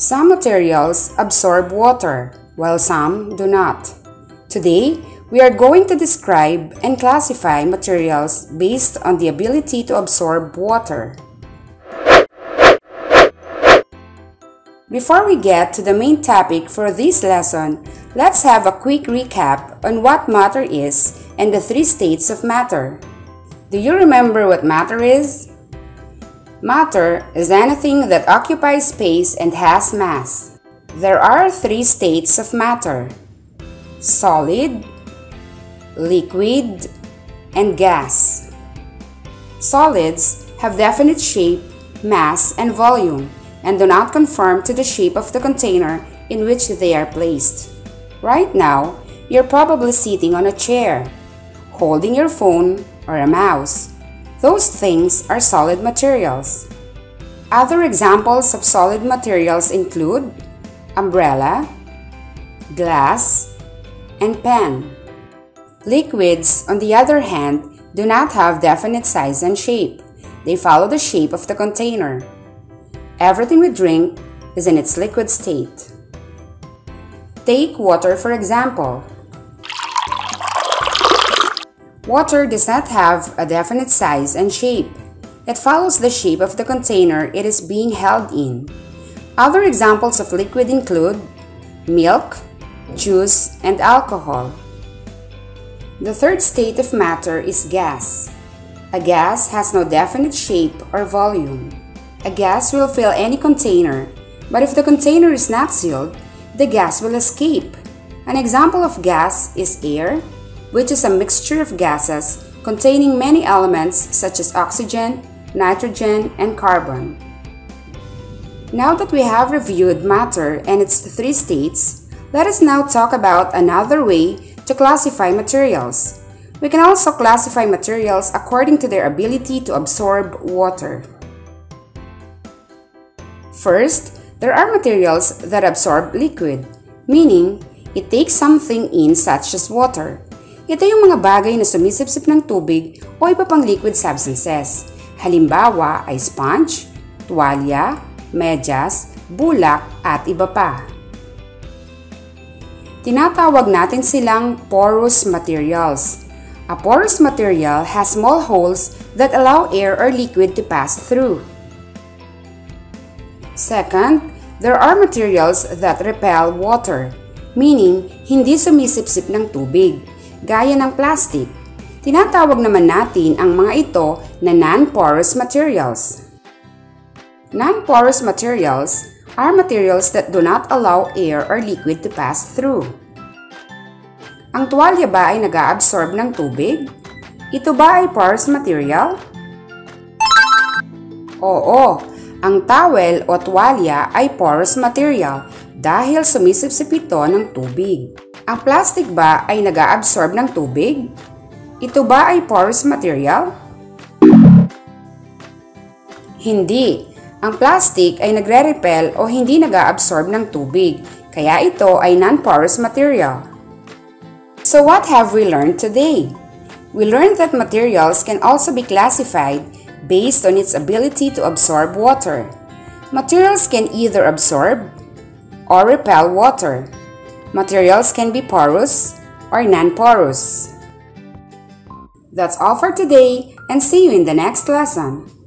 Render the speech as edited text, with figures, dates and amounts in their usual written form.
Some materials absorb water, while some do not. Today, we are going to describe and classify materials based on the ability to absorb water. Before we get to the main topic for this lesson, let's have a quick recap on what matter is and the three states of matter. Do you remember what matter is? Matter is anything that occupies space and has mass. There are three states of matter: solid, liquid, and gas. Solids have definite shape, mass, and volume, and do not conform to the shape of the container in which they are placed. Right now, you're probably sitting on a chair, holding your phone or a mouse. Those things are solid materials. Other examples of solid materials include umbrella, glass, and pen. Liquids, on the other hand, do not have definite size and shape. They follow the shape of the container. Everything we drink is in its liquid state. Take water for example. Water does not have a definite size and shape. It follows the shape of the container it is being held in. Other examples of liquid include milk, juice, and alcohol. The third state of matter is gas. A gas has no definite shape or volume. A gas will fill any container, but if the container is not sealed, the gas will escape. An example of gas is air, which is a mixture of gases containing many elements such as oxygen, nitrogen, and carbon. Now that we have reviewed matter and its three states, let us now talk about another way to classify materials. We can also classify materials according to their ability to absorb water. First, there are materials that absorb liquid, meaning it takes something in such as water. Ito yung mga bagay na sumisipsip ng tubig o iba pang liquid substances. Halimbawa ay sponge, tuwalya, medyas, bulak at iba pa. Tinatawag natin silang porous materials. A porous material has small holes that allow air or liquid to pass through. Second, there are materials that repel water, meaning hindi sumisipsip ng tubig, gaya ng plastic. Tinatawag naman natin ang mga ito na non-porous materials. Non-porous materials are materials that do not allow air or liquid to pass through. Ang tuwalya ba ay nag-a-absorb ng tubig? Ito ba ay porous material? Oo, ang towel o tuwalya ay porous material dahil sumisipsip ito ng tubig. Ang plastic ba ay nag-a-absorb ng tubig? Ito ba ay porous material? Hindi. Ang plastic ay nagre-repel o hindi nag-a-absorb ng tubig, kaya ito ay non-porous material. So what have we learned today? We learned that materials can also be classified based on its ability to absorb water. Materials can either absorb or repel water. Materials can be porous or non-porous. That's all for today, and see you in the next lesson.